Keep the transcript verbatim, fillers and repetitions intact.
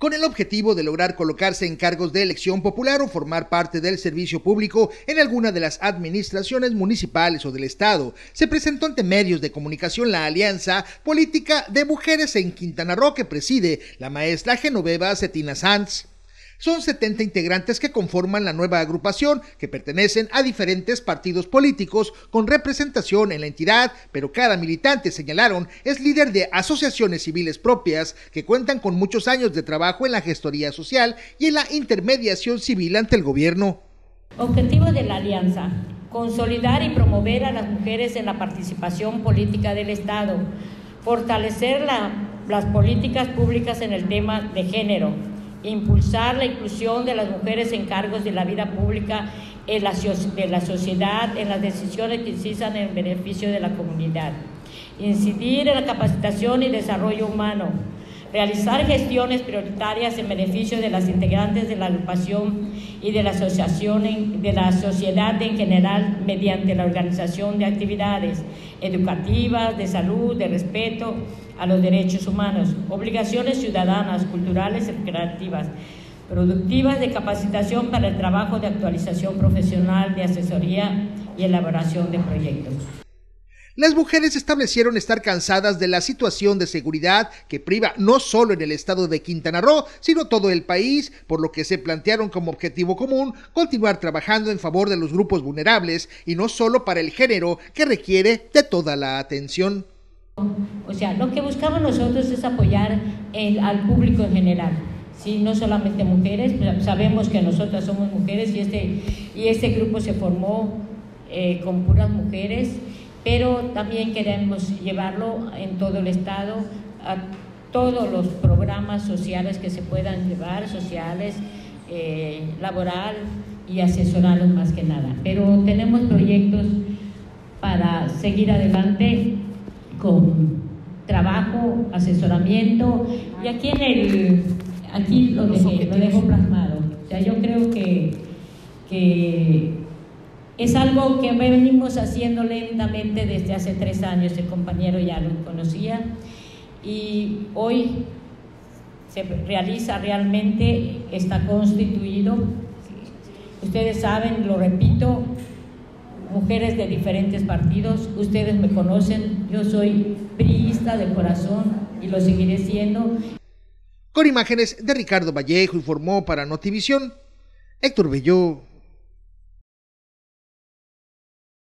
con el objetivo de lograr colocarse en cargos de elección popular o formar parte del servicio público en alguna de las administraciones municipales o del Estado. Se presentó ante medios de comunicación la Alianza Política de Mujeres en Quintana Roo que preside la maestra Genoveva Cetina Sanz. Son setenta integrantes que conforman la nueva agrupación, que pertenecen a diferentes partidos políticos con representación en la entidad, pero cada militante, señalaron, es líder de asociaciones civiles propias que cuentan con muchos años de trabajo en la gestoría social y en la intermediación civil ante el gobierno. Objetivo de la alianza: consolidar y promover a las mujeres en la participación política del Estado, fortalecer la, las políticas públicas en el tema de género, impulsar la inclusión de las mujeres en cargos de la vida pública, en la, de la sociedad, en las decisiones que incidan en beneficio de la comunidad, incidir en la capacitación y desarrollo humano, realizar gestiones prioritarias en beneficio de las integrantes de la agrupación y de la asociación, de la sociedad en general, mediante la organización de actividades educativas, de salud, de respeto a los derechos humanos, obligaciones ciudadanas, culturales y creativas, productivas, de capacitación para el trabajo, de actualización profesional, de asesoría y elaboración de proyectos. Las mujeres establecieron estar cansadas de la situación de seguridad que priva no solo en el estado de Quintana Roo, sino todo el país, por lo que se plantearon como objetivo común continuar trabajando en favor de los grupos vulnerables y no solo para el género, que requiere de toda la atención. O sea, lo que buscamos nosotros es apoyar el, al público en general. Sí, no solamente mujeres, sabemos que nosotras somos mujeres y este, y este grupo se formó eh, con puras mujeres, pero también queremos llevarlo en todo el estado, a todos los programas sociales que se puedan llevar, sociales, eh, laboral, y asesorarlos más que nada. Pero tenemos proyectos para seguir adelante con trabajo, asesoramiento, y aquí en el aquí lo, dejé, lo dejo plasmado. O sea, yo creo que, que es algo que venimos haciendo lentamente desde hace tres años, el compañero ya lo conocía, y hoy se realiza realmente, está constituido. Ustedes saben, lo repito, mujeres de diferentes partidos, ustedes me conocen, yo soy priista de corazón y lo seguiré siendo. Con imágenes de Ricardo Vallejo, informó para Notivisión, Héctor Belló.